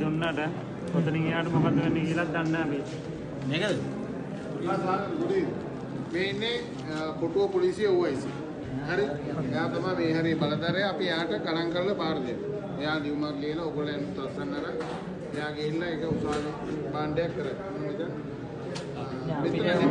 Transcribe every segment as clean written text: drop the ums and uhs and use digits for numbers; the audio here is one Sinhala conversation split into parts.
දුන්නාට කොතනින් එහාට මොකද වෙන්නේ කියලාත් දන්නේ නැහැ අපි. නේද? මේ ඉන්නේ කොටුව පොලිසිය OIC. හරි. එයා තමයි මේ හැරේ බලධාරයා අපි එයාට ගණන් කරලා පාර දෙන්නේ. එයා ලියුමක් ලියලා ඔයගොල්ලෝ යන තස්සන් අර එයා ගිහිල්ලා ඒක උසාවි බණ්ඩයක් කරා. Jangan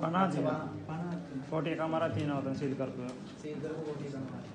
Panas 40 का हमारा 3 होता है, सील कर दो, सील कर दो 40 का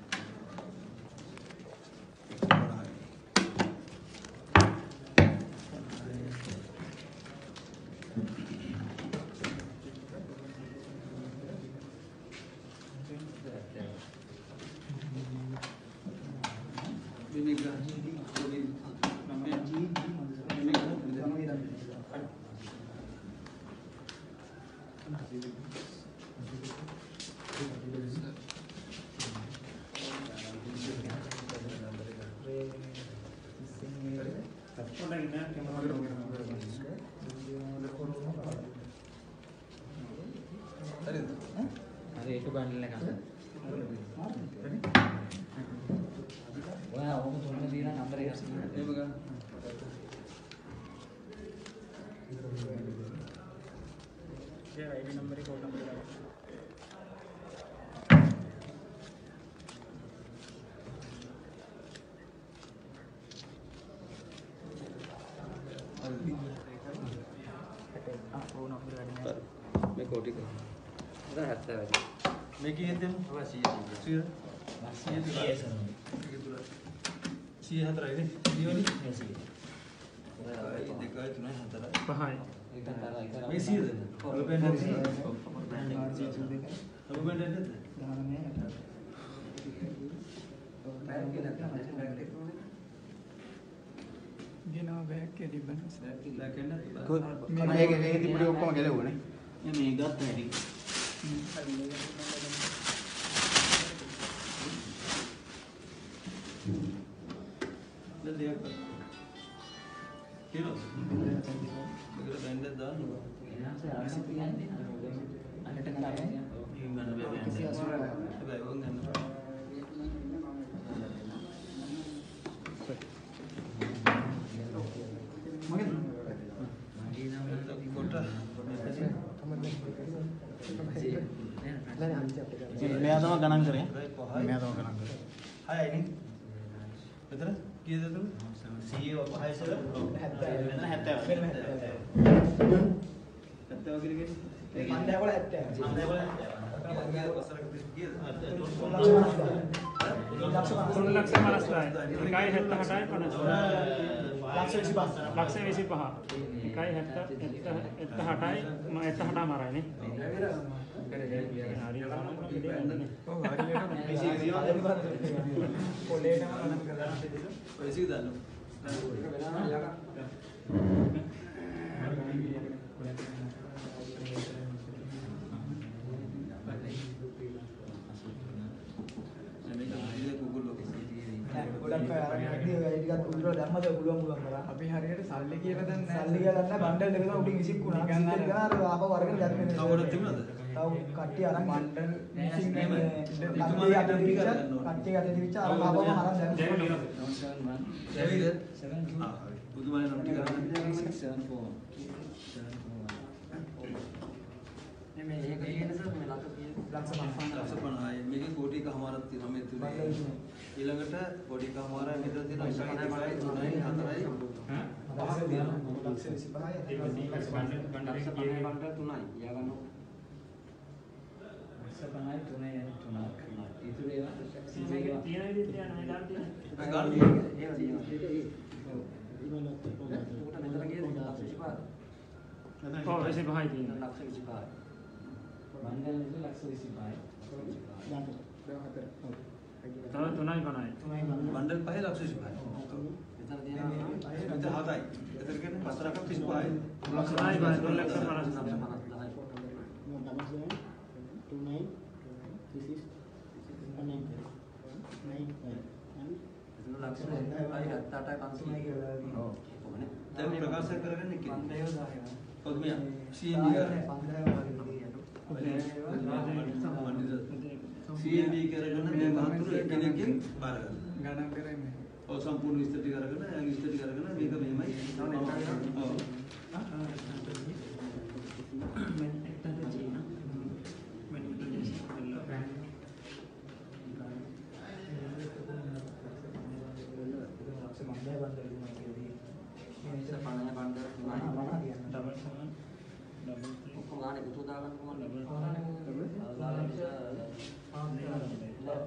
Dia